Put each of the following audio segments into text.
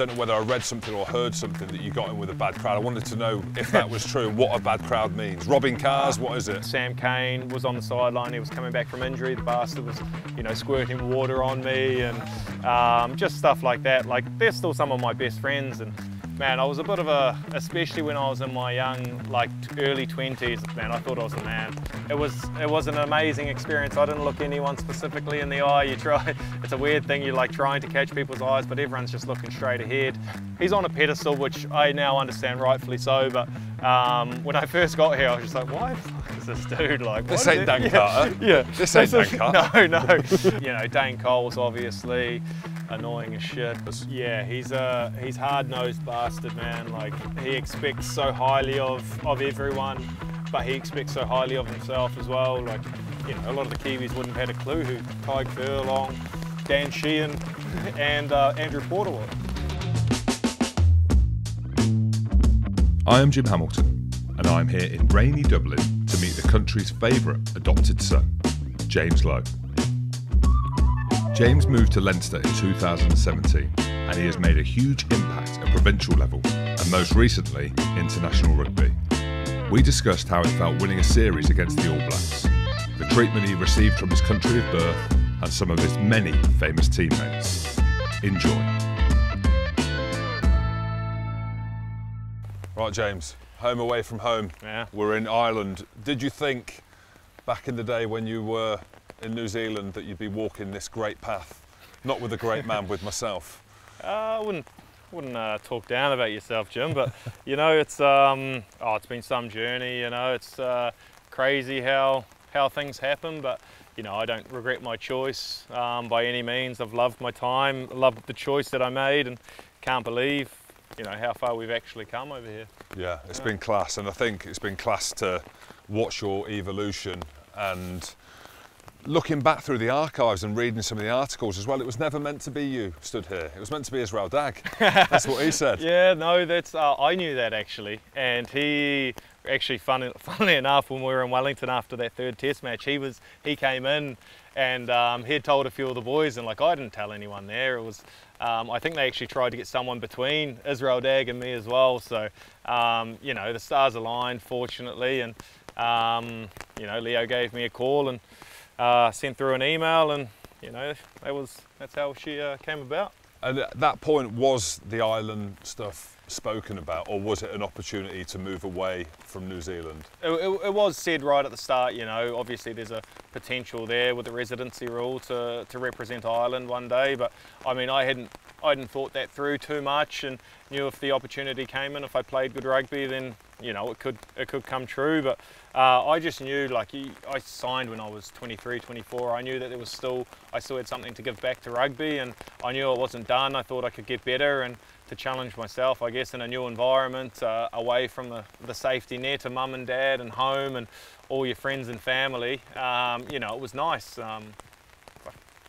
I don't know whether I read something or heard something that you got in with a bad crowd. I wanted to know if that was true and what a bad crowd means. Robbing cars, what is it? Sam Kane was on the sideline. He was coming back from injury. The bastard was, you know, squirting water on me and just stuff like that. Like, they're still some of my best friends. And man, I was a bit of a, especially when I was in my young, like early 20s, man, I thought I was the man. It was an amazing experience. I didn't look anyone specifically in the eye. You try, it's a weird thing, you're like trying to catch people's eyes, but everyone's just looking straight ahead. He's on a pedestal, which I now understand rightfully so, but when I first got here, I was just like, why the fuck is this dude? Like, this ain't Dan Carter. Yeah. This ain't Dan Carter. No, no. You know, Dane Coles, obviously. Annoying as shit. Yeah, he's hard-nosed bastard, man. Like, he expects so highly of everyone, but he expects so highly of himself as well. Like, you know, a lot of the Kiwis wouldn't have had a clue who Tadhg Furlong, Dan Sheehan, and Andrew Porter were. I am Jim Hamilton, and I'm here in rainy Dublin to meet the country's favourite adopted son, James Lowe. James moved to Leinster in 2017 and he has made a huge impact at provincial level and most recently international rugby. We discussed how he felt winning a series against the All Blacks, the treatment he received from his country of birth and some of his many famous teammates. Enjoy. Right James, home away from home, yeah. We're in Ireland. Did you think back in the day when you were in New Zealand that you'd be walking this great path, not with a great man, with myself? I wouldn't talk down about yourself, Jim, but you know, it's been some journey. You know, it's crazy how things happen, but you know, I don't regret my choice by any means. I've loved my time, loved the choice that I made, and can't believe, you know, how far we've actually come over here. Yeah, it's been class, and I think it's been class to watch your evolution. And looking back through the archives and reading some of the articles as well, it was never meant to be you stood here. It was meant to be Israel Dagg. That's what he said. Yeah, no, that's I knew that actually, and he actually, funnily enough, when we were in Wellington after that third Test match, he came in and he had told a few of the boys, and like I didn't tell anyone there. It was I think they actually tried to get someone between Israel Dagg and me as well. So you know, the stars aligned fortunately, and you know, Leo gave me a call and sent through an email, and you know, that's how she came about. And at that point, was the Ireland stuff spoken about, or was it an opportunity to move away from New Zealand? It was said right at the start. You know, obviously there's a potential there with the residency rule to represent Ireland one day, but I mean, I hadn't thought that through too much, and knew if the opportunity came in, if I played good rugby, then you know, it could come true. But I just knew, like, I signed when I was 23, 24. I knew that there was I still had something to give back to rugby, and I knew it wasn't done. I thought I could get better and to challenge myself, I guess, in a new environment, away from the safety net of mum and dad and home and all your friends and family. You know, it was nice.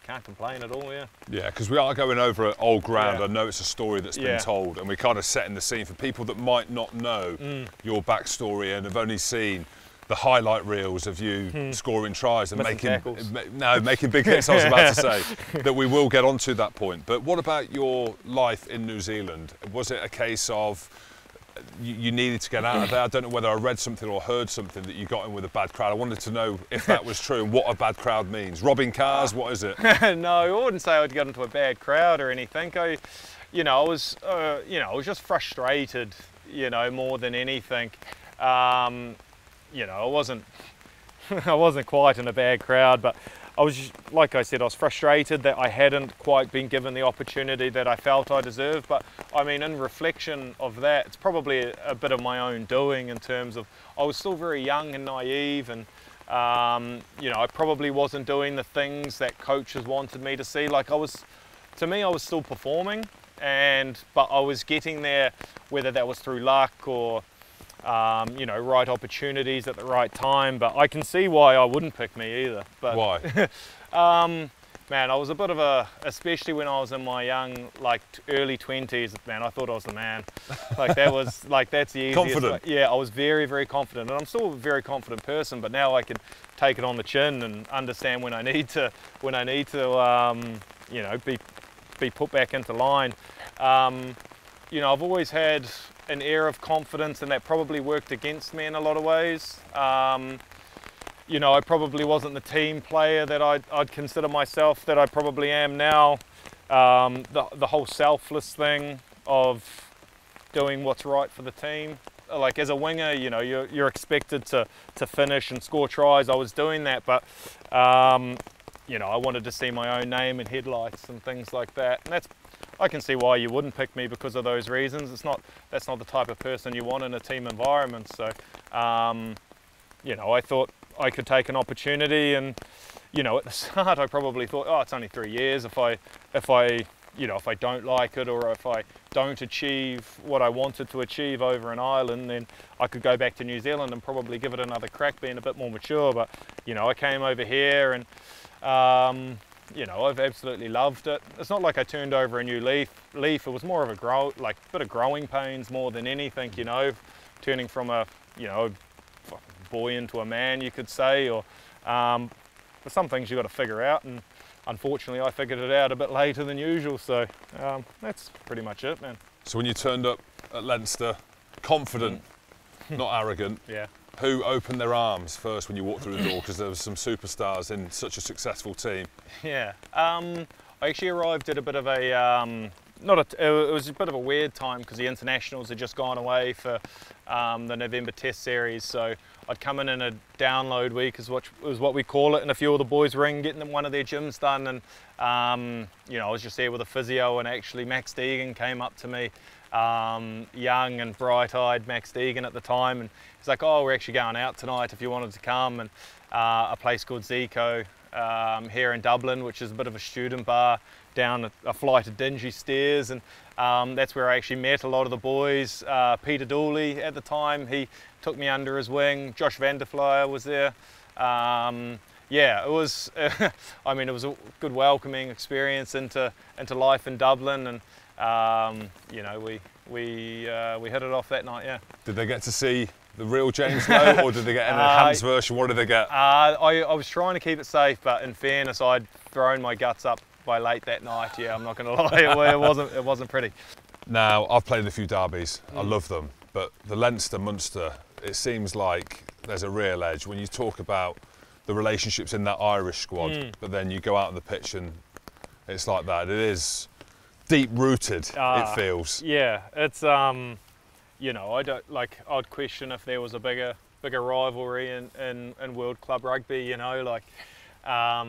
Can't complain at all, yeah. Yeah, because we are going over old ground. Yeah. I know it's a story that's been told, and we're kind of setting the scene for people that might not know your backstory and have only seen the highlight reels of you scoring tries and making big hits. I was about to say that we will get onto that point. But what about your life in New Zealand? Was it a case of you needed to get out of there? I don't know whether I read something or heard something that you got in with a bad crowd. I wanted to know if that was true and what a bad crowd means. Robbing cars, what is it? No, I wouldn't say I'd got into a bad crowd or anything. I was just frustrated, you know, more than anything. You know, I wasn't quite in a bad crowd, but I was just, like I said, I was frustrated that I hadn't quite been given the opportunity that I felt I deserved. But I mean, in reflection of that, it's probably a bit of my own doing, in terms of I was still very young and naive, and you know, I probably wasn't doing the things that coaches wanted me to see. Like, to me I was still performing, but I was getting there, whether that was through luck or you know, right opportunities at the right time. But I can see why I wouldn't pick me either. But why? Man, I was a bit of a, especially when I was in my young, like early 20s, man, I thought I was the man. Like, that was, like, that's the easiest. Confident. Way. Yeah, I was very, very confident, and I'm still a very confident person, but now I can take it on the chin and understand when I need to, you know, be put back into line. You know, I've always had an air of confidence, and that probably worked against me in a lot of ways. You know, I probably wasn't the team player that I'd consider myself, that I probably am now. The whole selfless thing of doing what's right for the team. Like as a winger, you know, you're expected to finish and score tries. I was doing that, but you know, I wanted to see my own name in headlights and things like that. And that's, I can see why you wouldn't pick me because of those reasons. It's not, that's not the type of person you want in a team environment. So, you know, I thought I could take an opportunity, and you know, at the start I probably thought, oh, it's only 3 years. If I, you know, if I don't like it, or if I don't achieve what I wanted to achieve over in Ireland, then I could go back to New Zealand and probably give it another crack, being a bit more mature. But you know, I came over here, and you know, I've absolutely loved it. It's not like I turned over a new leaf. It was more of a bit of growing pains more than anything. You know, turning from a, you know, boy into a man, you could say, or. But some things you've got to figure out, and unfortunately I figured it out a bit later than usual, so that's pretty much it, man. So when you turned up at Leinster, confident, not arrogant, yeah. Who opened their arms first when you walked through the door, because there were some superstars in such a successful team? Yeah, I actually arrived at a bit of a, it was a bit of a weird time, because the internationals had just gone away for the November Test Series, so I'd come in a download week is what we call it, and a few of the boys were in getting one of their gyms done, and you know, I was just there with a physio, and actually Max Deegan came up to me, young and bright-eyed Max Deegan at the time, and he's like, oh, we're actually going out tonight if you wanted to come, and a place called Zico here in Dublin, which is a bit of a student bar, down a flight of dingy stairs, and that's where I actually met a lot of the boys. Peter Dooley at the time, he took me under his wing. Josh Vander Flier was there. Yeah, it was. I mean, it was a good welcoming experience into life in Dublin, and you know, we hit it off that night. Yeah. Did they get to see the real James Lowe, or did they get an enhanced version? What did they get? I was trying to keep it safe, but in fairness, I'd thrown my guts up by late that night. Yeah, I'm not going to lie, it wasn't pretty. Now, I've played in a few derbies. I love them, but the Leinster Munster, it seems like there's a real edge when you talk about the relationships in that Irish squad, but then you go out on the pitch and it's like that. It is deep rooted. It feels. Yeah, it's you know, I don't like. I'd question if there was a bigger rivalry in World Club Rugby. You know, like.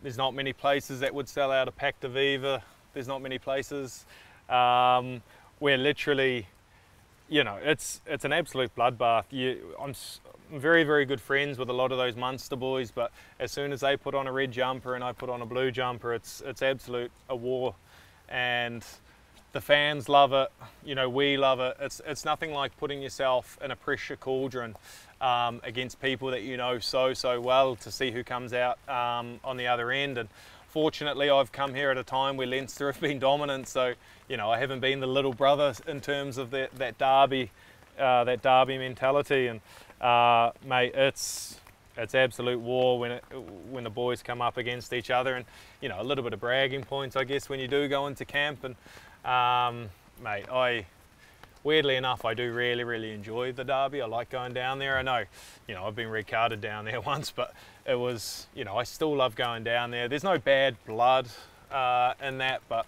There's not many places that would sell out a packed Aviva. There's not many places where literally, you know, it's an absolute bloodbath. I'm very, very good friends with a lot of those Munster boys, but as soon as they put on a red jumper and I put on a blue jumper, it's absolute a war, and the fans love it. You know, we love it. It's nothing like putting yourself in a pressure cauldron against people that you know so well to see who comes out on the other end. And fortunately, I've come here at a time where Leinster have been dominant, so you know, I haven't been the little brother in terms of that derby mentality. And mate, it's absolute war when the boys come up against each other, and you know, a little bit of bragging points, I guess, when you do go into camp. And mate, weirdly enough, I do really, really enjoy the derby. I like going down there. I know, you know, I've been red carded down there once, but it was, you know, I still love going down there. There's no bad blood in that, but,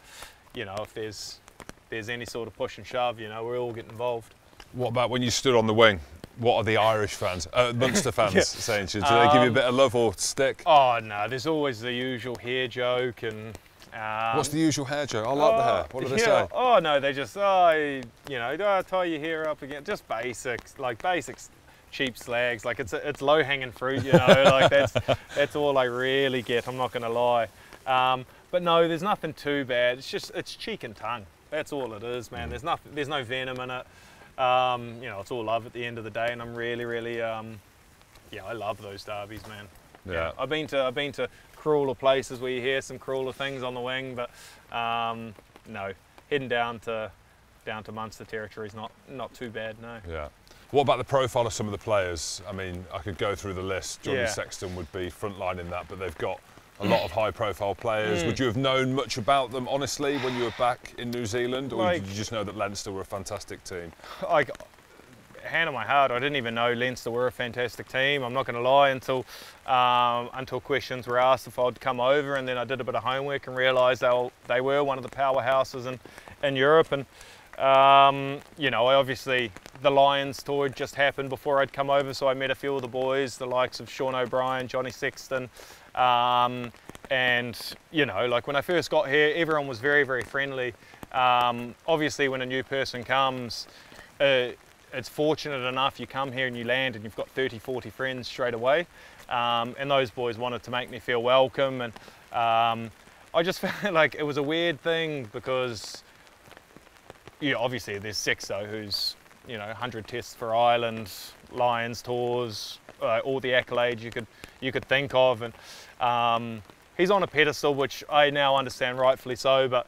you know, if there's any sort of push and shove, you know, we all get involved. What about when you stood on the wing? What are the Irish fans, Munster fans, yeah. saying to you? Do they give you a bit of love or stick? Oh, no, there's always the usual hair joke and... What's the usual hair joke? I like the hair. What do they say? Oh no, they just you know, tie your hair up again. Just basics, like basics, cheap slags. Like it's low hanging fruit, you know. Like that's all I really get. I'm not going to lie. But no, there's nothing too bad. It's just cheek and tongue. That's all it is, man. There's nothing. There's no venom in it. You know, it's all love at the end of the day. And I'm really, really, yeah, I love those derbies, man. Yeah. I've been to crueler places where you hear some crueler things on the wing, but no, heading down to Munster territory is not too bad, no. Yeah. What about the profile of some of the players? I mean, I could go through the list. Jordan Sexton would be frontlining that, but they've got a lot of high-profile players. Would you have known much about them, honestly, when you were back in New Zealand? Or did you just know that Leinster were a fantastic team? Like, hand on my heart, I didn't even know Leinster were a fantastic team. I'm not going to lie, until questions were asked if I'd come over, and then I did a bit of homework and realised they were one of the powerhouses in Europe. And you know, obviously the Lions tour just happened before I'd come over, so I met a few of the boys, the likes of Sean O'Brien, Johnny Sexton, and you know, like when I first got here, everyone was very, very friendly. Obviously, when a new person comes, it's fortunate enough you come here and you land and you've got 30-40 friends straight away, and those boys wanted to make me feel welcome. And I just felt like it was a weird thing because, yeah, obviously there's Sexto, who's, you know, 100 tests for Ireland, Lions tours, all the accolades you could think of, and he's on a pedestal, which I now understand rightfully so. But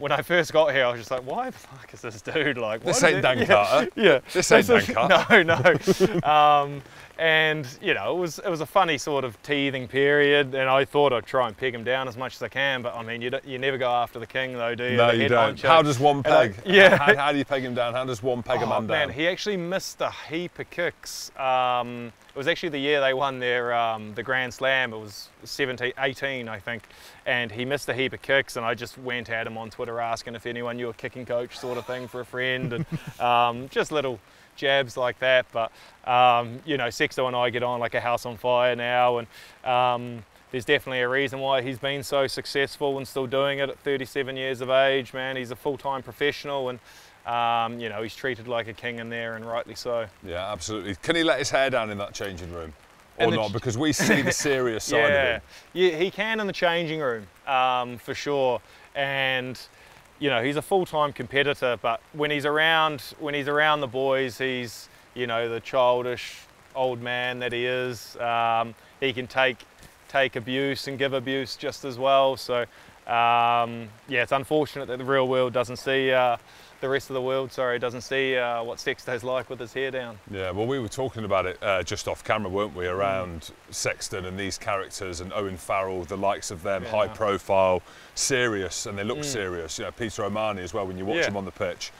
when I first got here, I was just like, why the fuck is this dude? Like, this ain't Dan Carter. Yeah. This ain't Dan Carter. No. And, you know, it was a funny sort of teething period, and I thought I'd try and peg him down as much as I can. But, I mean, you never go after the king, though, do you? No, you don't. How does one peg? Yeah. How do you peg him down? How does one peg a man down? Man, he actually missed a heap of kicks. It was actually the year they won their the Grand Slam. It was 17-18, I think. And he missed a heap of kicks, and I just went at him on Twitter asking if anyone knew a kicking coach, sort of thing, for a friend, and just little jabs like that. But you know, Sexto and I get on like a house on fire now, and there's definitely a reason why he's been so successful and still doing it at 37 years of age. Man, he's a full-time professional, and you know, he's treated like a king in there, and rightly so. Yeah, absolutely. Can he let his hair down in that changing room? Or not, because we see the serious side of him. Yeah, he can in the changing room, for sure. And you know, he's a full-time competitor, but when he's around the boys, he's, you know, the childish old man that he is. He can take abuse and give abuse just as well. So yeah, it's unfortunate that the real world doesn't see. The rest of the world, sorry, doesn't see what Sexto's like with his hair down. Yeah, well, we were talking about it just off camera, weren't we, around Sexton and these characters, and Owen Farrell, the likes of them, high profile, serious, and they look serious. You know, Peter O'Mahony as well, when you watch him on the pitch.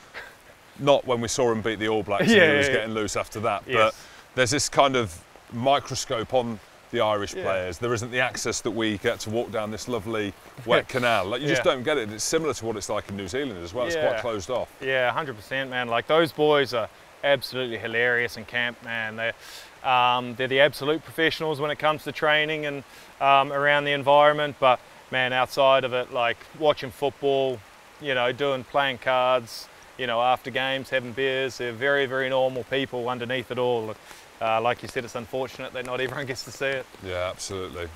Not when we saw him beat the All Blacks and he was getting loose after that, but there's this kind of microscope on the Irish players. There isn't the access that we get to walk down this lovely wet canal. Like, you just don't get it. It's similar to what it's like in New Zealand as well. It's quite closed off. Yeah, 100%, man. Like, those boys are absolutely hilarious in camp, man. They're the absolute professionals when it comes to training and around the environment. But man, outside of it, like watching football, you know, playing cards, you know, after games, having beers, they're very, very normal people underneath it all. Like you said, it's unfortunate that not everyone gets to see it. Yeah, absolutely.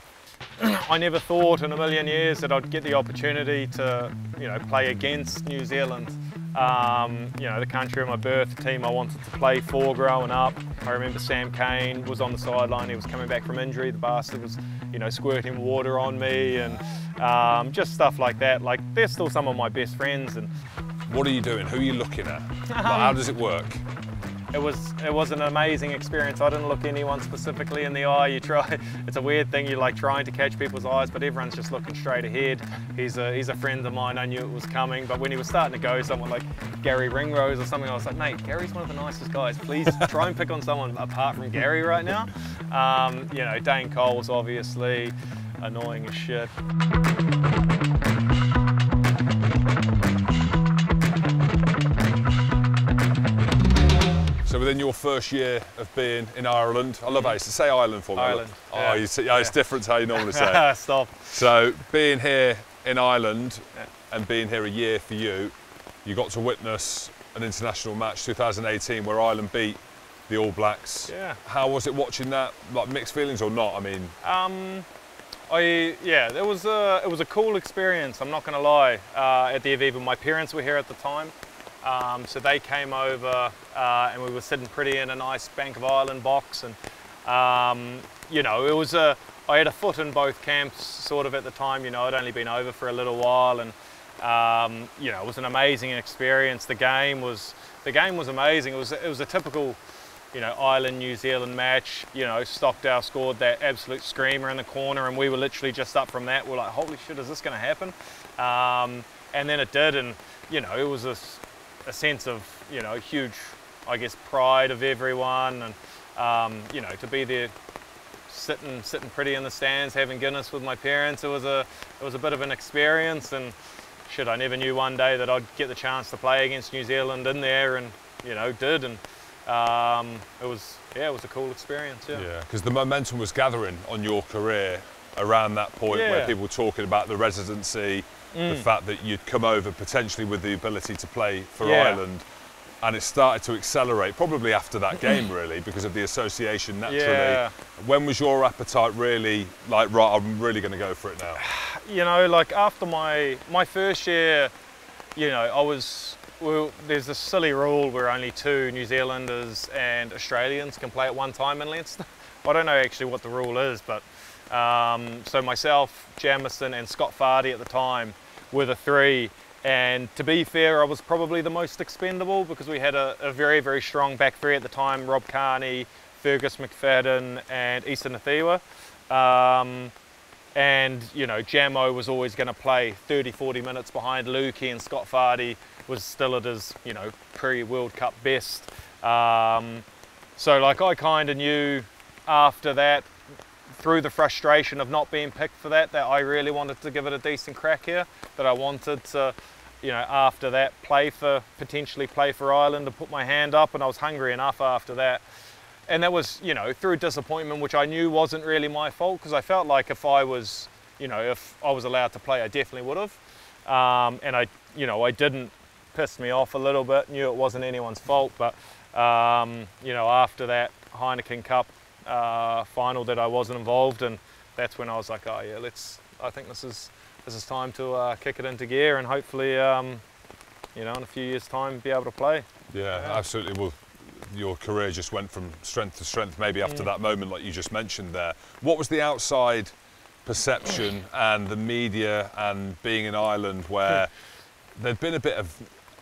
I never thought in a million years that I'd get the opportunity to, you know, play against New Zealand. You know, the country of my birth, the team I wanted to play for growing up. I remember Sam Kane was on the sideline. He was coming back from injury. The bastard was, you know, squirting water on me, and just stuff like that. Like, they're still some of my best friends. And what are you doing? Who are you looking at? Like, how does it work? It was an amazing experience. I didn't look anyone specifically in the eye. It's a weird thing. You're like trying to catch people's eyes, but everyone's just looking straight ahead. He's a friend of mine. I knew it was coming, but when he was starting to go, someone like Gary Ringrose or something, I was like, mate, Gary's one of the nicest guys. Please try and pick on someone apart from Gary right now. You know, Dane Coles, obviously, annoying as shit. So within your first year of being in Ireland, I love how you say Ireland for me. Ireland. Oh, yeah. You say, it's different to how you normally say it. Stop. So being here in Ireland and being here a year for you, you got to witness an international match, 2018, where Ireland beat the All Blacks. Yeah. How was it watching that? Like, mixed feelings or not? I mean, it was a cool experience. I'm not going to lie. At the Aviva, my parents were here at the time. So they came over and we were sitting pretty in a nice Bank of Ireland box, and you know, it was I had a foot in both camps sort of at the time. You know, I'd only been over for a little while, and you know, it was an amazing experience. The game was amazing. It was a typical you know, Ireland, New Zealand match, you know, Stockdale scored that absolute screamer in the corner, and we were literally just up from that. We're like, holy shit, is this going to happen? And then it did, and, you know, it was a sense of, you know, huge, I guess, pride of everyone, and, you know, to be there sitting pretty in the stands, having Guinness with my parents, it was a bit of an experience, and shit, I never knew one day that I'd get the chance to play against New Zealand in there, and, you know, did, and it was a cool experience, yeah. Yeah, because the momentum was gathering on your career around that point, yeah, where people were talking about the residency, the fact that you'd come over potentially with the ability to play for, yeah, Ireland, and it started to accelerate probably after that game, really, because of the association naturally. Yeah. When was your appetite really like, right, I'm really going to go for it now? You know, like after my first year, you know, well, there's this silly rule where only 2 New Zealanders and Australians can play at one time in Leinster. I don't know actually what the rule is, but so myself, Jamison and Scott Fardy at the time were the 3. And to be fair, I was probably the most expendable because we had a very, very strong back three at the time: Rob Kearney, Fergus McFadden and Easton Athiwa. And, you know, Jamo was always going to play 30, 40 minutes behind Lukey, and Scott Fardy was still at his, you know, pre-World Cup best. So, like, I kind of knew after that, through the frustration of not being picked for that, that I really wanted to give it a decent crack here, that I wanted to, you know, after that, potentially play for Ireland and put my hand up, and I was hungry enough after that. And that was, you know, through disappointment, which I knew wasn't really my fault, because I felt like if I was allowed to play, I definitely would have. And I didn't, pissed me off a little bit, knew it wasn't anyone's fault. But, you know, after that Heineken Cup final that I wasn't involved, and that's when I was like, oh yeah, I think this is time to kick it into gear, and hopefully, you know, in a few years' time, be able to play. Yeah, yeah, absolutely. Well, your career just went from strength to strength, maybe after that moment, like you just mentioned there. What was the outside perception and the media and being in Ireland, where there'd been a bit of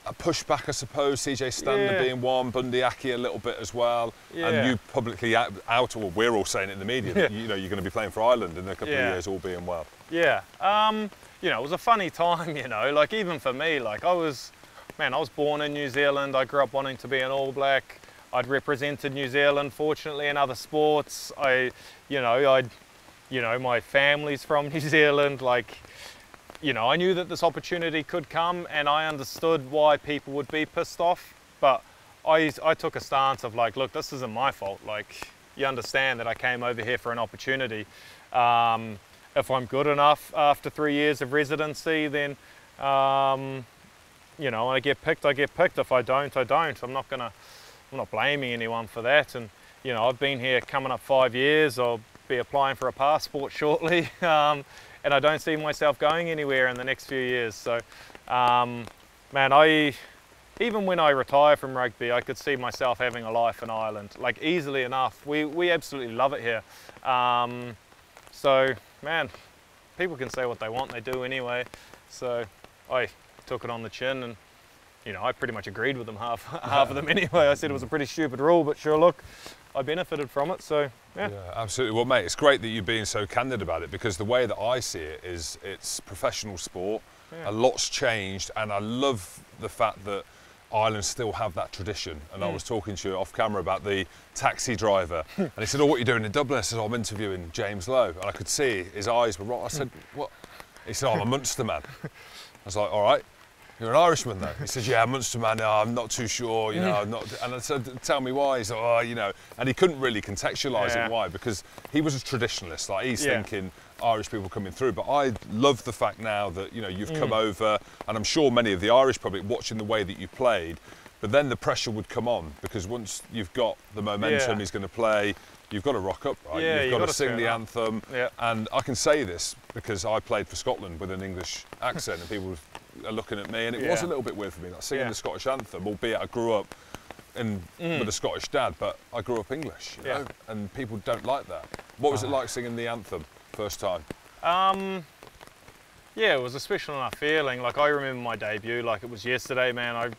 a pushback, I suppose, CJ Stander, yeah, being one, Bundee Aki a little bit as well, yeah, and you publicly out, or we're all saying it in the media, yeah, that, you know, you're going to be playing for Ireland in a couple, yeah, of years, all being well. Yeah, you know, it was a funny time, you know, like even for me, like I was born in New Zealand, I grew up wanting to be an All Black, I'd represented New Zealand, fortunately, in other sports. My family's from New Zealand. Like, you know, I knew that this opportunity could come, and I understood why people would be pissed off. But I took a stance of like, look, this isn't my fault. Like, you understand that I came over here for an opportunity. If I'm good enough after 3 years of residency, then, you know, when I get picked, I get picked. If I don't, I don't. I'm not blaming anyone for that. And, you know, I've been here coming up 5 years. I'll be applying for a passport shortly. And I don't see myself going anywhere in the next few years. So, man, even when I retire from rugby, I could see myself having a life in Ireland, like easily enough. We absolutely love it here. So, man, people can say what they want, they do anyway. So I took it on the chin, and, you know, I pretty much agreed with them, half of them anyway. I said it was a pretty stupid rule, but sure, look, I benefited from it, so yeah. Yeah, absolutely. Well, mate, it's great that you're being so candid about it, because the way that I see it is it's professional sport, yeah, a lot's changed, and I love the fact that Ireland still have that tradition. And I was talking to you off camera about the taxi driver, and he said, oh, what are you doing in Dublin? I said, oh, I'm interviewing James Lowe, and I could see his eyes were right. I said, what? He said, oh, I'm a Munster man. I was like, all right. You're an Irishman, though. He says, yeah, Munster man, no, I'm not too sure, you know, I'm not. And I said, tell me why. He's like, oh, you know. And he couldn't really contextualise, yeah, it why, because he was a traditionalist. Like, he's, yeah, thinking Irish people coming through. But I love the fact now that, you know, you've come over, and I'm sure many of the Irish public watching the way that you played, but then the pressure would come on, because once you've got the momentum, yeah, he's going to play, you've got to rock up, right? Yeah, you've got to sing the anthem. Yeah. And I can say this because I played for Scotland with an English accent, and people are looking at me, and it, yeah, was a little bit weird for me, like singing, yeah, the Scottish anthem, albeit I grew up in, with a Scottish dad, but I grew up English, you, yeah, know, and people don't like that. What was it like singing the anthem first time? Yeah, it was a special enough feeling. Like, I remember my debut like it was yesterday, man.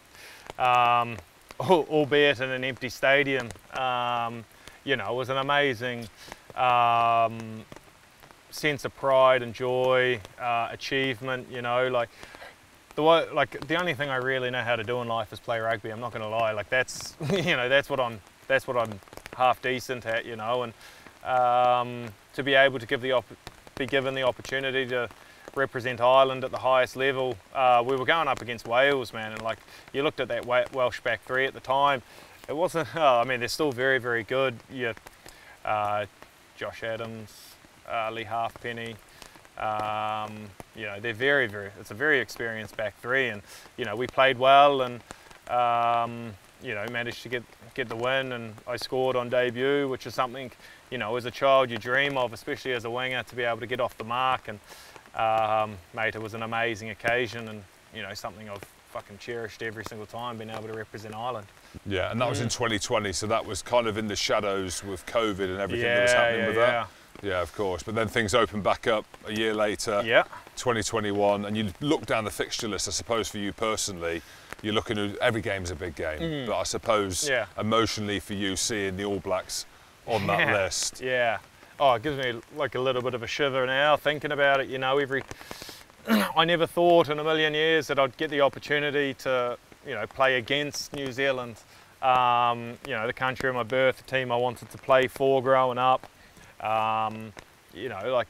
I albeit in an empty stadium. You know, it was an amazing sense of pride and joy, achievement. You know, like the only thing I really know how to do in life is play rugby. I'm not going to lie. Like that's, you know, that's what I'm half decent at. You know, and to be able to be given the opportunity to represent Ireland at the highest level. We were going up against Wales, man, and like you looked at that Welsh back three at the time. It wasn't. Oh, I mean, they're still very, very good. Yeah, Josh Adams, Lee Halfpenny. You know, they're very, very. It's a very experienced back three, and you know we played well, and you know managed to get the win, and I scored on debut, which is something, you know, as a child you dream of, especially as a winger, to be able to get off the mark. And mate, it was an amazing occasion, and you know something I've fucking cherished every single time, being able to represent Ireland. Yeah, and that was in 2020, so that was kind of in the shadows with COVID and everything that was happening with that. Yeah, of course. But then things opened back up a year later, 2021, and you look down the fixture list. I suppose for you personally, you're looking at every game's a big game, but I suppose emotionally for you, seeing the All Blacks on that list. Yeah. Oh, it gives me like a little bit of a shiver now thinking about it. You know, I never thought in a million years that I'd get the opportunity to, you know, play against New Zealand. You know, the country of my birth, the team I wanted to play for growing up. You know, like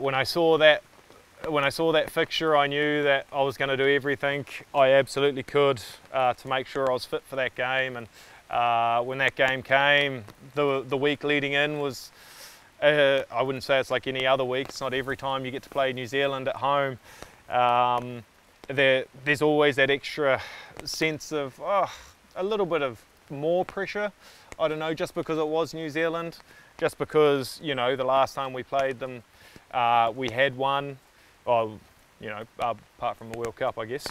when I saw that fixture, I knew that I was going to do everything I absolutely could to make sure I was fit for that game. And when that game came, the week leading in was, I wouldn't say it's like any other week. It's not every time you get to play New Zealand at home. There's always that extra sense of a little bit of more pressure. I don't know, just because it was New Zealand, just because, you know, the last time we played them, we had won. Well, you know, apart from the World Cup, I guess,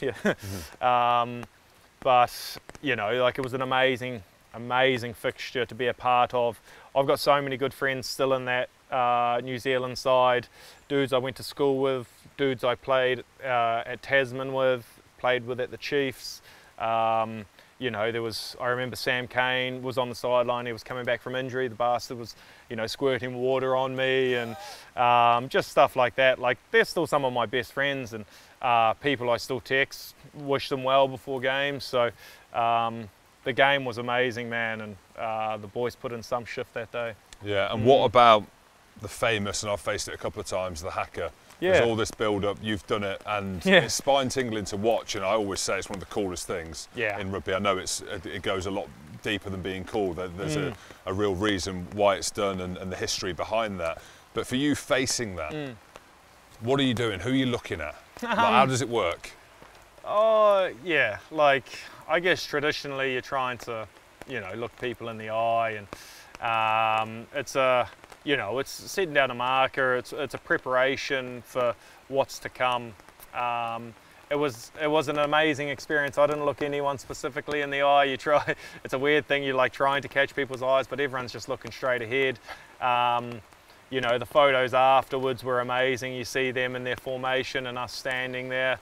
but, you know, like it was an amazing, amazing fixture to be a part of. I've got so many good friends still in that New Zealand side. Dudes I went to school with, dudes I played at Tasman with, played with at the Chiefs. You know, I remember Sam Kane was on the sideline. He was coming back from injury. The bastard was, you know, squirting water on me and just stuff like that. Like, they're still some of my best friends, and people I still text, wish them well before games. So the game was amazing, man, and the boys put in some shift that day. Yeah, and what about the famous, and I've faced it a couple of times, the hacker? Yeah. There's all this build-up, you've done it, and it's spine-tingling to watch, and I always say it's one of the coolest things in rugby. I know it goes a lot deeper than being cool. There's a real reason why it's done, and the history behind that. But for you facing that, what are you doing? Who are you looking at? Like, how does it work? Oh, yeah, like, I guess traditionally you're trying to, you know, look people in the eye, and you know, it's setting down a marker, it's a preparation for what's to come. It was an amazing experience. I didn't look anyone specifically in the eye. It's a weird thing, you're like trying to catch people's eyes, but everyone's just looking straight ahead. You know, the photos afterwards were amazing. You see them in their formation and us standing there.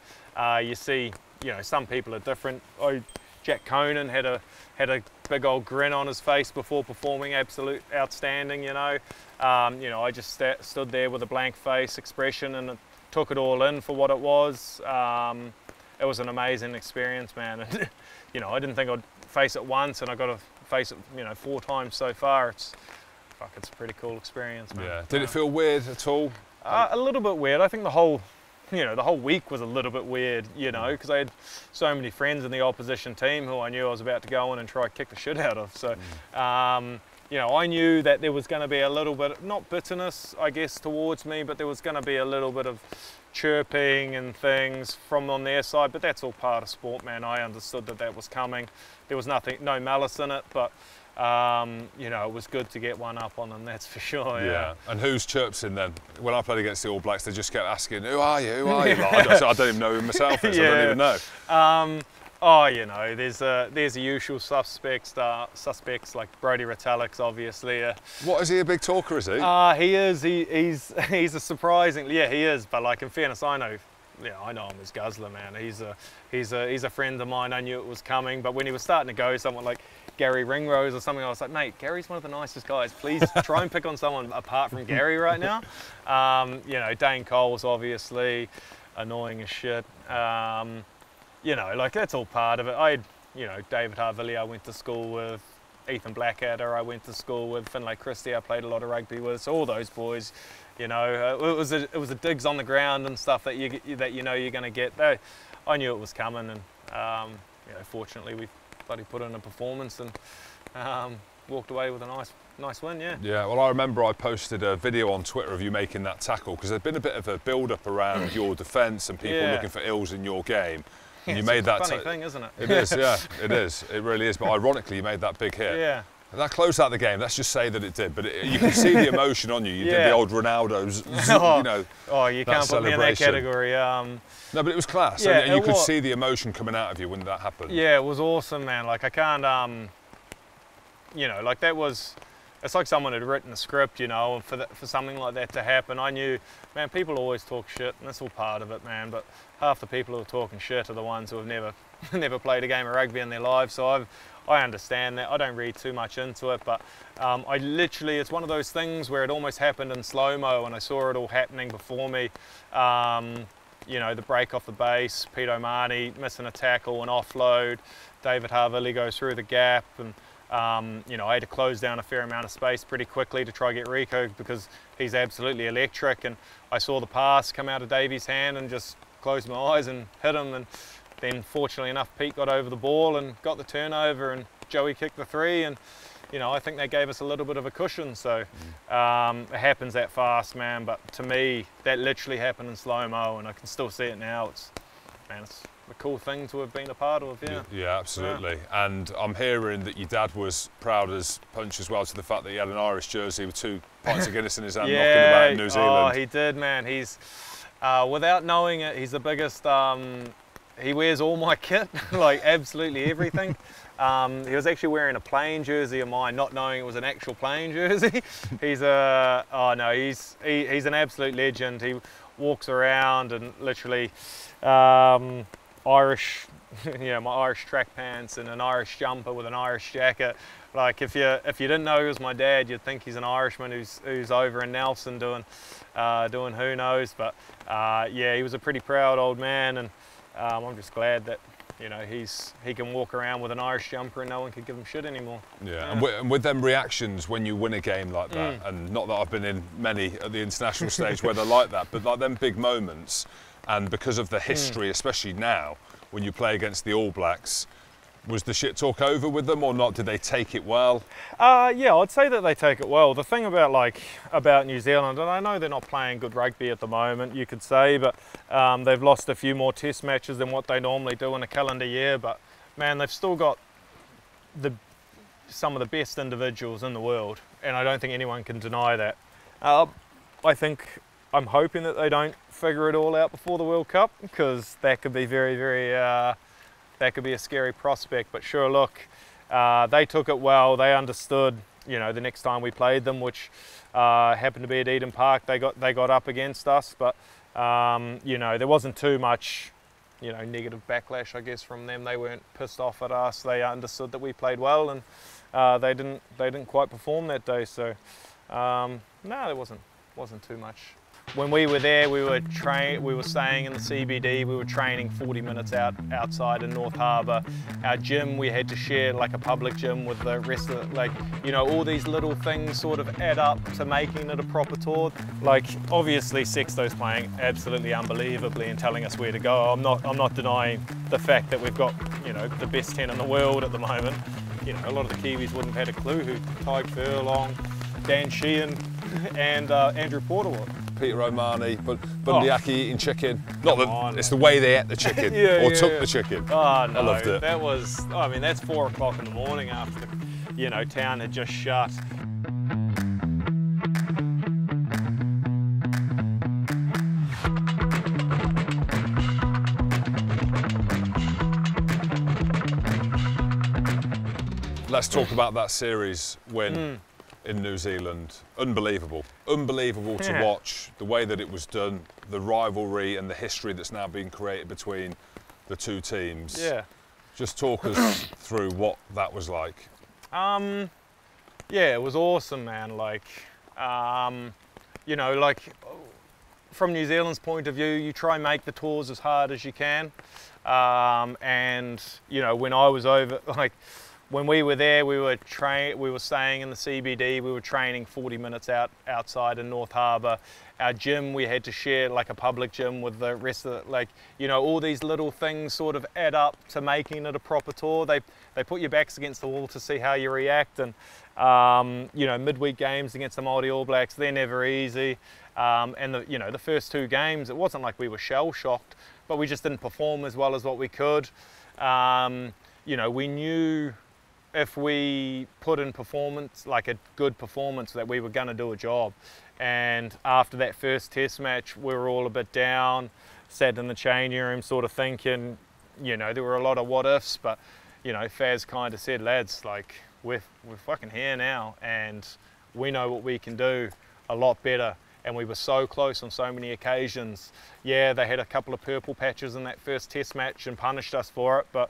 You see, you know, some people are different. Jack Conan had a big old grin on his face before performing, absolute outstanding. You know, I just stood there with a blank face expression and took it all in for what it was. It was an amazing experience, man. And, you know, I didn't think I'd face it once, and I got to face it, you know, 4 times so far. It's a pretty cool experience, man. Yeah. Did it feel weird at all? A little bit weird. I think the whole week was a little bit weird, you know, because I had so many friends in the opposition team who I knew I was about to go in and try to kick the shit out of. So, you know, I knew that there was going to be a little bit, not bitterness, I guess, towards me, but there was going to be a little bit of chirping and things from on their side. But that's all part of sport, man. I understood that was coming. There was no malice in it, but you know, it was good to get one up on them, that's for sure. Yeah. And who's chirps in then? When I played against the All Blacks, they just kept asking, "Who are you? Who are you?" Like, I don't even know who myself is. I don't even know. Oh, you know, there's the usual suspects. Like Brodie Retallick's obviously. What is he? A big talker, is he? He is. He's a surprisingly. Yeah, he is. But like, in fairness, I know yeah, I know him as Guzzler, man. He's a friend of mine. I knew it was coming, but when he was starting to go, someone like Gary Ringrose or something, I was like, mate, Gary's one of the nicest guys. Please try and pick on someone apart from Gary right now. You know, Dane Coles, obviously, annoying as shit. You know, like, that's all part of it. You know, David Havili I went to school with, Ethan Blackadder I went to school with, Finlay Christie I played a lot of rugby with, so all those boys, you know, it was a digs on the ground and stuff that you know you're going to get. I knew it was coming, and you know, fortunately we bloody put in a performance and walked away with a nice win, yeah. Yeah, well, I remember I posted a video on Twitter of you making that tackle because there'd been a bit of a build-up around your defence and people looking for ills in your game. Yeah, it's made that funny thing, isn't it? It is, yeah, it is. It really is. But ironically, you made that big hit. Yeah. And that closed out the game. Let's just say that it did. But you can see the emotion on you. You did the old Ronaldo's, you know. Oh, you can't put me in that category. No, but it was class. Yeah, and you could see the emotion coming out of you when that happened. Yeah, it was awesome, man. Like, I can't, you know, like, that was. It's like someone had written a script, you know, and for something like that to happen. I knew, man, people always talk shit, and that's all part of it, man, but half the people who are talking shit are the ones who have never played a game of rugby in their lives, so I understand that. I don't read too much into it, but I literally, it's one of those things where it almost happened in slow-mo, and I saw it all happening before me. You know, the break off the base, Pete O'Mahony missing a tackle, an offload, David Havili goes through the gap, and you know, I had to close down a fair amount of space pretty quickly to try and get Rico because he's absolutely electric, and I saw the pass come out of Davey's hand and just closed my eyes and hit him, and then fortunately enough Pete got over the ball and got the turnover and Joey kicked the three, and you know, I think that gave us a little bit of a cushion. So it happens that fast, man, but to me that literally happened in slow-mo, and I can still see it now. It's a cool thing to have been a part of, yeah. Yeah, absolutely. Yeah. And I'm hearing that your dad was proud as punch as well to the fact that he had an Irish jersey with 2 pints of Guinness in his hand, knocking about in New Zealand. Oh, he did, man. He's, without knowing it, he's the biggest, he wears all my kit, like absolutely everything. He was actually wearing a plain jersey of mine, not knowing it was an actual plain jersey. He's an absolute legend. He walks around and literally, Irish, you know, my Irish track pants and an Irish jumper with an Irish jacket. Like, if you didn't know he was my dad, you'd think he's an Irishman who's over in Nelson doing who knows. But yeah, he was a pretty proud old man, and I'm just glad that, you know, he can walk around with an Irish jumper and no one can give him shit anymore. Yeah, yeah. And with them reactions when you win a game like that, and not that I've been in many at the international stage where they're like that, but like them big moments. And because of the history, especially now, when you play against the All Blacks, was the shit talk over with them or not? Did they take it well? Yeah, I'd say that they take it well. The thing about New Zealand, and I know they're not playing good rugby at the moment, you could say, but they've lost a few more test matches than what they normally do in a calendar year. But man, they've still got some of the best individuals in the world, and I don't think anyone can deny that. I think. I'm hoping that they don't figure it all out before the World Cup, because that could be very, very, that could be a scary prospect. But sure, look, they took it well. They understood, you know, the next time we played them, which happened to be at Eden Park, they got up against us. But you know, there wasn't too much, you know, negative backlash, I guess, from them. They weren't pissed off at us. They understood that we played well, and they didn't quite perform that day. So no, there wasn't too much. When we were there, we were staying in the CBD, we were training 40 minutes outside in North Harbour. Our gym, we had to share like a public gym with the rest of it. Like, you know, all these little things sort of add up to making it a proper tour. Like, obviously Sexto's playing absolutely unbelievably and telling us where to go. I'm not denying the fact that we've got, you know, the best 10 in the world at the moment. You know, a lot of the Kiwis wouldn't have had a clue who Tadhg Furlong, Dan Sheehan and Andrew Porter were. Peter O'Mahony, but Bundee Aki eating chicken. Not that it's the way they ate the chicken the chicken. Oh no, I loved it. That was. I mean, that's 4 o'clock in the morning after, you know, town had just shut. Let's talk about that series win. in New Zealand. Unbelievable. Unbelievable to watch, the way that it was done, the rivalry and the history that's now being created between the two teams. Yeah. Just talk us through what that was like. Yeah, it was awesome, man. Like, you know, like from New Zealand's point of view, you try and make the tours as hard as you can. And, you know, when I was over, like, when we were there, we were staying in the CBD, we were training 40 minutes outside in North Harbour. Our gym, we had to share like a public gym with the rest of the, like, you know, all these little things sort of add up to making it a proper tour. They put your backs against the wall to see how you react, and, you know, midweek games against the Māori All Blacks, they're never easy. And, you know, the first two games, it wasn't like we were shell-shocked, but we just didn't perform as well as what we could. You know, we knew if we put in performance, like a good performance, that we were going to do a job. And after that first test match, we were all a bit down, sat in the changing room sort of thinking, you know, there were a lot of what ifs, but, you know, Faz kind of said, lads, like, we're fucking here now and we know what we can do a lot better. And we were so close on so many occasions. Yeah, they had a couple of purple patches in that first test match and punished us for it, but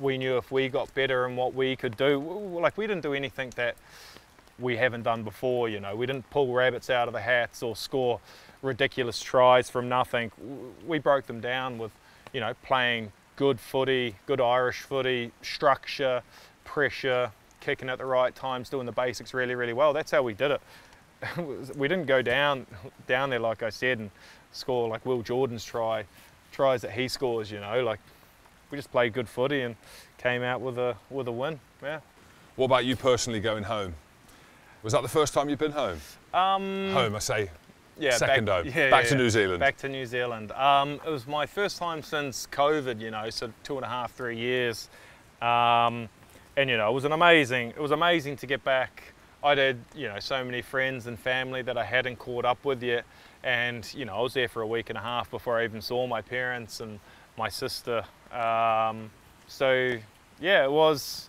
we knew if we got better and what we could do, like, we didn't do anything that we haven't done before, you know. We didn't pull rabbits out of the hats or score ridiculous tries from nothing. We broke them down with, you know, playing good footy, good Irish footy, structure, pressure, kicking at the right times, doing the basics really, really well. That's how we did it. We didn't go down there, like I said, and score like Will Jordan's tries that he scores, you know, like. We just played good footy and came out with a win, yeah. What about you personally going home? Was that the first time you've been home? Home, I say. Yeah, second back, home. Yeah, back to New Zealand. Back to New Zealand. It was my first time since COVID, you know, so 2.5, 3 years. And, you know, it was amazing to get back. I'd had, you know, so many friends and family that I hadn't caught up with yet. And, you know, I was there for a week and a half before I even saw my parents and my sister. So yeah, it was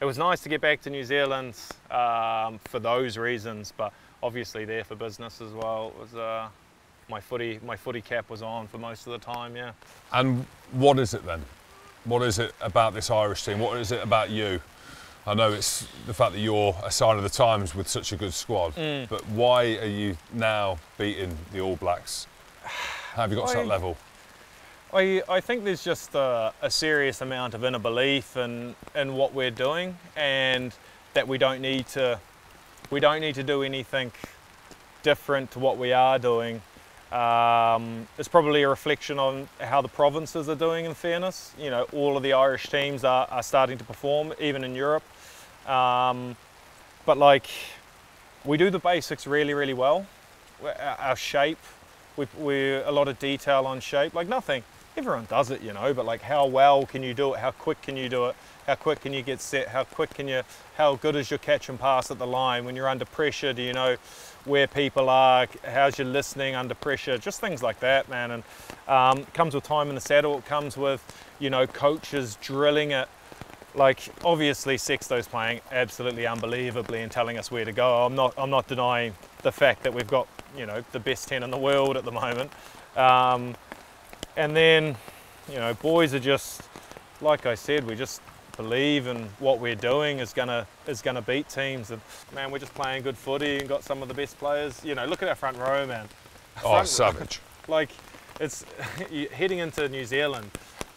nice to get back to New Zealand for those reasons, but obviously there for business as well. It was my footy cap was on for most of the time, yeah. And what is it then? What is it about this Irish team? What is it about you? I know it's the fact that you're a sign of the times with such a good squad, but why are you now beating the All Blacks? How have you got to that level? I think there's just a serious amount of inner belief in what we're doing, and that we don't need to do anything different to what we are doing. It's probably a reflection on how the provinces are doing, in fairness. You know, all of the Irish teams are starting to perform, even in Europe. But like, we do the basics really, really well. Our shape, we're a lot of detail on shape, like nothing. Everyone does it, you know, but like, how well can you do it? How quick can you do it? How quick can you get set? How good is your catch and pass at the line? When you're under pressure, do you know where people are? How's your listening under pressure? Just things like that, man. And it comes with time in the saddle. It comes with, you know, coaches drilling it. Like, obviously Sexto's playing absolutely unbelievably and telling us where to go. I'm not denying the fact that we've got, you know, the best 10 in the world at the moment. And then, you know, boys are just, like I said, we just believe in what we're doing is gonna beat teams. And man, we're just playing good footy and got some of the best players. You know, look at our front row, man. Oh, savage. Like, it's heading into New Zealand,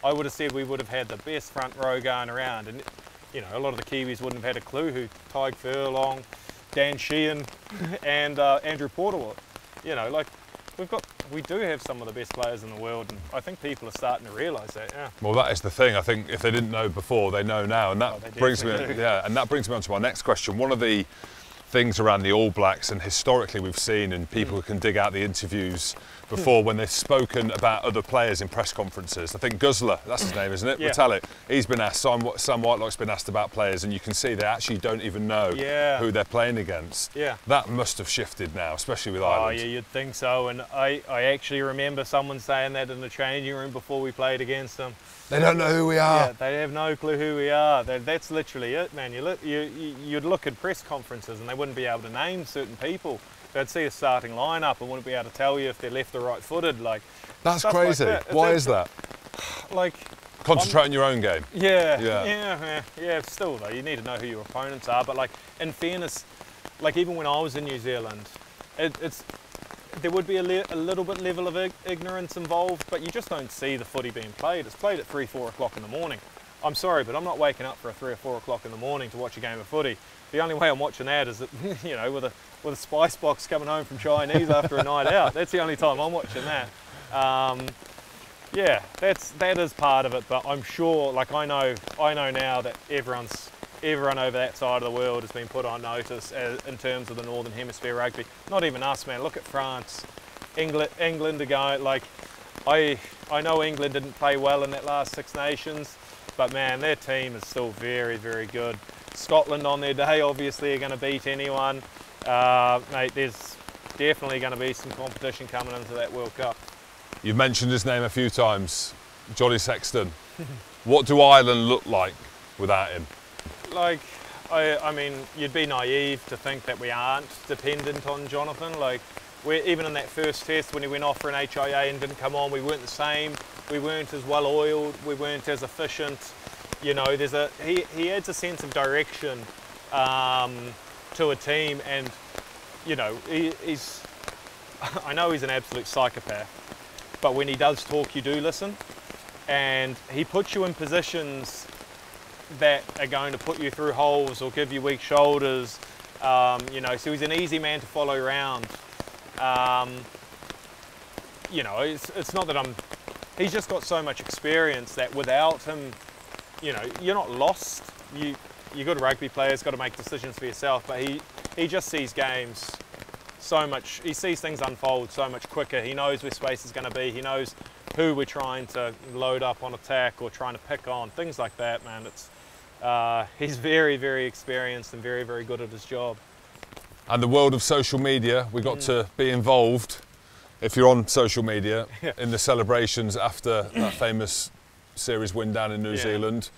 I would have said we would have had the best front row going around. And, you know, a lot of the Kiwis wouldn't have had a clue who Tadhg Furlong, Dan Sheehan and Andrew Porter were. You know, like, we do have some of the best players in the world, and I think people are starting to realise that, yeah. Well, that is the thing. I think if they didn't know before, they know now. And that brings me on to my next question. One of the things around the All Blacks, and historically we've seen, and people can dig out the interviews before when they've spoken about other players in press conferences. I think Guzler, that's his name, isn't it? Yeah. Retallick, he's been asked, Sam Whitelock's been asked about players, and you can see they actually don't even know who they're playing against. Yeah. That must have shifted now, especially with Ireland. Oh yeah, you'd think so, and I actually remember someone saying that in the changing room before we played against them. They don't know who we are. Yeah, they have no clue who we are. That's literally it, man. You'd look at press conferences and they wouldn't be able to name certain people. They'd see a starting lineup and wouldn't be able to tell you if they're left or right-footed. Like, that's crazy. Like that. Why is that? Like, concentrate on your own game. Yeah. Still though, you need to know who your opponents are. But like, in fairness, like even when I was in New Zealand, there would be a little bit level of ignorance involved, but you just don't see the footy being played. It's played at 3, 4 o'clock in the morning. I'm sorry, but I'm not waking up for a 3 or 4 o'clock in the morning to watch a game of footy. The only way I'm watching that is, you know, with a spice box coming home from Chinese after a night out. That's the only time I'm watching that. Yeah, that is part of it. But I'm sure, like I know now that everyone over that side of the world has been put on notice in terms of the Northern Hemisphere rugby. Not even us, man. Look at France, England ago. Like, I know England didn't play well in that last Six Nations, but man, their team is still very, very good. Scotland on their day, obviously, are going to beat anyone. Mate, there's definitely going to be some competition coming into that World Cup. You've mentioned his name a few times, Jordan Sexton. What do Ireland look like without him? Like, I mean, you'd be naive to think that we aren't dependent on Jonathan. Like, even in that first test when he went off for an HIA and didn't come on, we weren't the same. We weren't as well oiled. We weren't as efficient. You know, he adds a sense of direction to a team, and you know, I know he's an absolute psychopath, but when he does talk, you do listen, and he puts you in positions that are going to put you through holes or give you weak shoulders, you know, so he's an easy man to follow around. You know, it's not that he's just got so much experience that without him, you know, you're not lost. You're good rugby players, got to make decisions for yourself, but he just sees games so much, he sees things unfold so much quicker. He knows where space is going to be, he knows who we're trying to load up on attack or trying to pick on, things like that, man. He's very, very experienced and very, very good at his job. And the world of social media, we got to be involved, if you're on social media, in the celebrations after that famous series win down in New Zealand.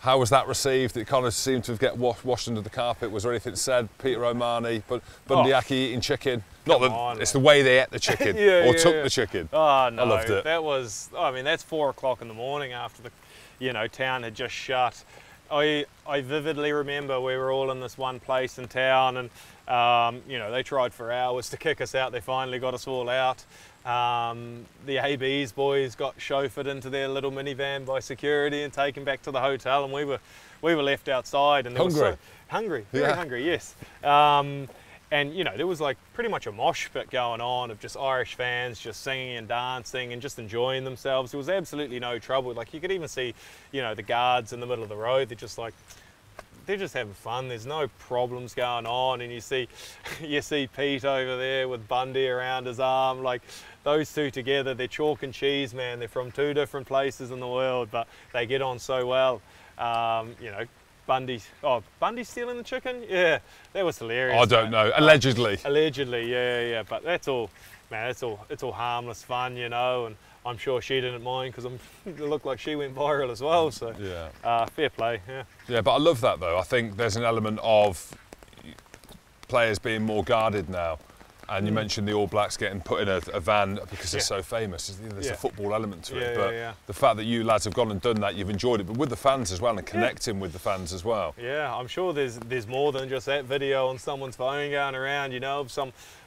How was that received? It kind of seemed to get washed under the carpet. Was there anything said? Peter O'Mahony, Bundee Aki eating chicken. Not that it's the way they ate the chicken the chicken. Oh no, I loved it. That was, I mean, that's 4 o'clock in the morning after the, you know, town had just shut. I vividly remember we were all in this one place in town, and you know, they tried for hours to kick us out. They finally got us all out. The AB's boys got chauffeured into their little minivan by security and taken back to the hotel, and we were left outside, and hungry, very hungry, yes. And you know, there was like pretty much a mosh pit going on of just Irish fans just singing and dancing and just enjoying themselves. There was absolutely no trouble. Like, you could even see, you know, the guards in the middle of the road, they're just having fun. There's no problems going on. And you see Pete over there with Bundee around his arm. Like, those two together, they're chalk and cheese, man. They're from two different places in the world, but they get on so well. You know, Bundee stealing the chicken? Yeah, that was hilarious. I don't know. Allegedly. Allegedly, yeah. But that's all, man. It's all harmless fun, you know. And I'm sure she didn't mind, because it looked like she went viral as well. So yeah, fair play. Yeah. Yeah, but I love that though. I think there's an element of players being more guarded now. And you mentioned the All Blacks getting put in a van because they're so famous. There's a football element to it. But the fact that you lads have gone and done that, you've enjoyed it, but with the fans as well, and connecting with the fans as well. Yeah, I'm sure there's more than just that video on someone's phone going around, you know, of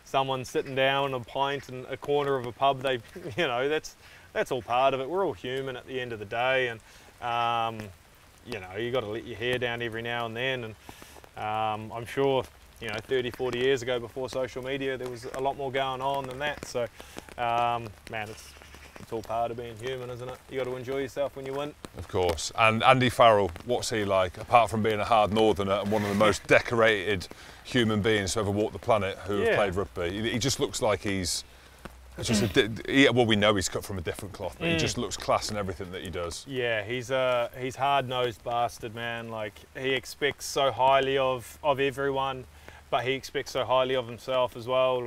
someone sitting down a pint in a corner of a pub. They, you know, that's all part of it. We're all human at the end of the day, and you know, you got to let your hair down every now and then. And I'm sure, you know, 30, 40 years ago, before social media, there was a lot more going on than that. So, man, it's all part of being human, isn't it? You got to enjoy yourself when you win. Of course. And Andy Farrell, what's he like? Apart from being a hard northerner and one of the most decorated human beings to ever walk the planet who have played rugby, he just looks like he's just well, we know he's cut from a different cloth, but he just looks class in everything that he does. Yeah, he's hard-nosed bastard, man. Like, he expects so highly of everyone, but he expects so highly of himself as well.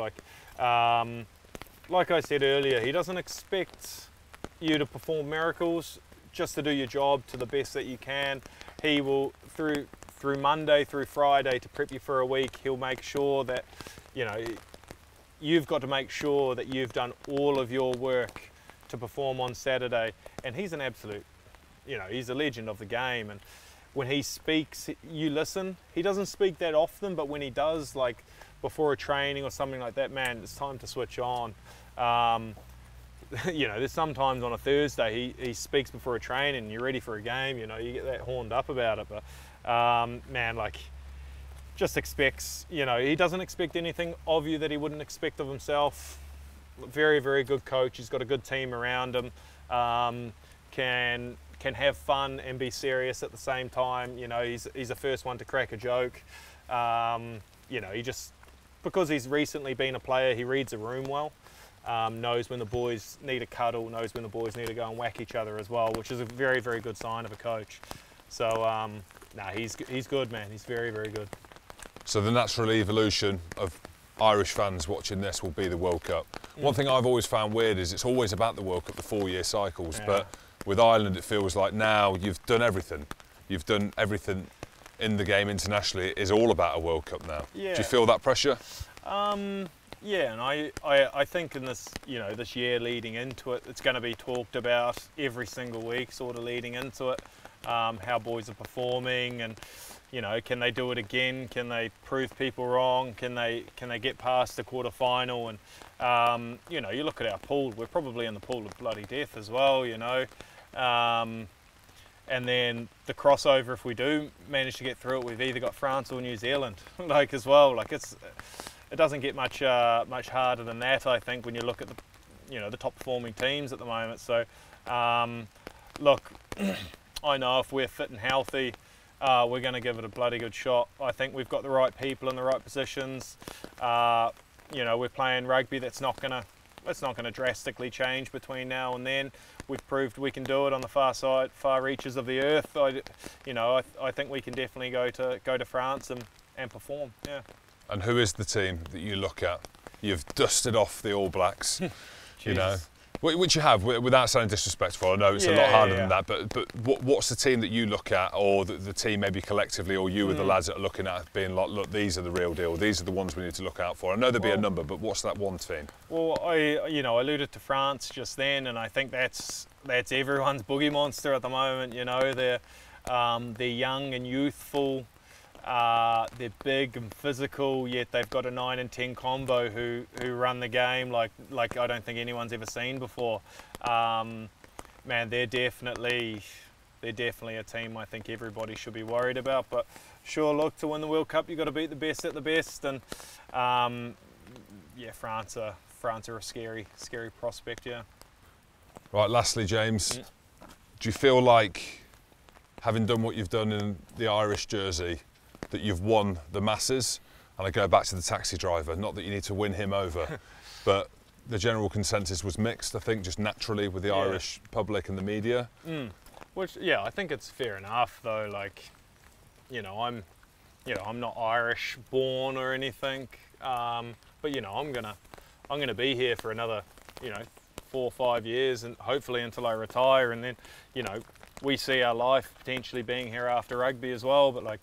Like I said earlier, he doesn't expect you to perform miracles. just to do your job to the best that you can. He will, through Monday through Friday, to prep you for a week, he'll make sure that, you know, you've got to make sure that you've done all of your work to perform on Saturday. And he's an absolute, you know, he's a legend of the game. And when he speaks, you listen. He doesn't speak that often, but when he does, like before a training or something like that, man, it's time to switch on. You know, there's sometimes on a Thursday he speaks before a training, and you're ready for a game, you know, you get that horned up about it. But man, like, just expects, you know, he doesn't expect anything of you that he wouldn't expect of himself. Very, very good coach. He's got a good team around him. Can have fun and be serious at the same time. You know, he's the first one to crack a joke. You know, he just, because he's recently been a player, he reads a room well. Knows when the boys need a cuddle, knows when the boys need to go and whack each other as well, which is a very, very good sign of a coach. So, nah, he's good, man. He's very, very good. So the natural evolution of Irish fans watching this will be the World Cup. Mm. One thing I've always found weird is it's always about the World Cup, the four-year cycles, yeah. But with Ireland it feels like now you've done everything. You've done everything in the game internationally. It is all about a World Cup now. Yeah. Do you feel that pressure? Yeah, and I think in this, you know, this year leading into it, it's going to be talked about every single week, sort of leading into it, how boys are performing, and you know, can they do it again? Can they prove people wrong? Can they get past the quarterfinal? And you know, you look at our pool, we're probably in the pool of bloody death as well, you know. And then the crossover, if we do manage to get through it, we've either got France or New Zealand, like as well, like it's. It doesn't get much much harder than that, I think, when you look at the, you know, the top performing teams at the moment. So, look, I know if we're fit and healthy, we're going to give it a bloody good shot. I think we've got the right people in the right positions. You know, we're playing rugby that's not going to drastically change between now and then. We've proved we can do it on the far reaches of the earth. You know, I think we can definitely go to France and perform. Yeah. And who is the team that you look at? You've dusted off the All Blacks, you know, which you have, without sounding disrespectful. I know it's a lot harder than that, but what's the team that you look at, or the team maybe collectively, or you with the lads that are looking at being like, look, these are the real deal, these are the ones we need to look out for? I know there'd be a number, but what's that one team? Well, you know, I alluded to France just then, and I think that's everyone's boogie monster at the moment. You know, they're young and youthful. They're big and physical, yet they've got a 9 and 10 combo who run the game like I don't think anyone's ever seen before. Man, they're definitely a team I think everybody should be worried about. But sure, look, to win the World Cup, you've got to beat the best at the best, and yeah, France are a scary prospect. Yeah. Right. Lastly, James, do you feel like, having done what you've done in the Irish jersey, that you've won the masses? And I go back to the taxi driver, not that you need to win him over, but the general consensus was mixed, I think, just naturally with the Irish public and the media. Which, yeah, I think it's fair enough, though. Like, you know, I'm not Irish born or anything, but you know, I'm gonna be here for another, you know, 4 or 5 years, and hopefully until I retire, and then, you know, we see our life potentially being here after rugby as well. But like,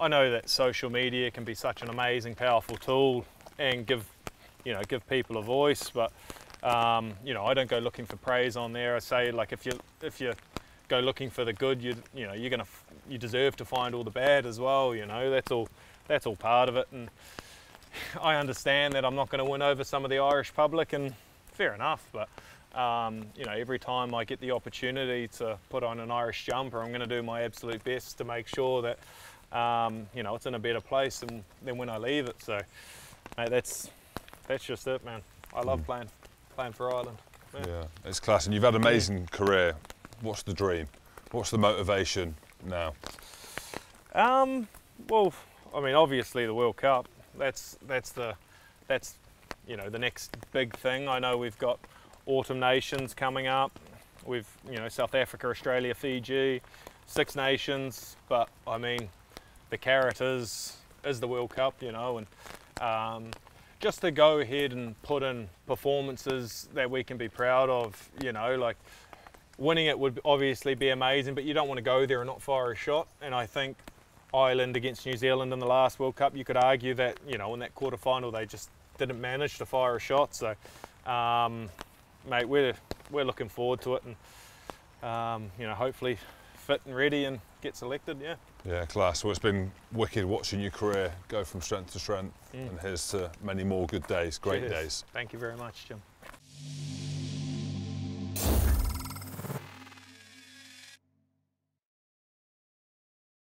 I know that social media can be such an amazing, powerful tool and give people a voice, but you know, I don't go looking for praise on there. I say, like, if you go looking for the good, you know you deserve to find all the bad as well. You know, that's all part of it. And I understand that I'm not going to win over some of the Irish public, and fair enough. But you know, every time I get the opportunity to put on an Irish jumper, I'm going to do my absolute best to make sure that you know, it's in a better place than when I leave it. So, mate, that's just it, man. I love playing for Ireland. Yeah. Yeah, it's class. And you've had an amazing career. What's the dream? What's the motivation now? Well, I mean, obviously the World Cup. That's you know, the next big thing. I know we've got Autumn Nations coming up. We've, you know, South Africa, Australia, Fiji, 6 Nations. But I mean, the carrot is the World Cup, you know, and just to go ahead and put in performances that we can be proud of, you know, like Winning it would obviously be amazing, but you don't want to go there and not fire a shot. And I think Ireland against New Zealand in the last World Cup, you could argue that, you know, in that quarterfinal they just didn't manage to fire a shot. So, mate, we're looking forward to it, and you know, hopefully fit and ready and get selected. Yeah. Yeah, class. Well, it's been wicked watching your career go from strength to strength, and here's to many more good days, great days. Thank you very much, Jim.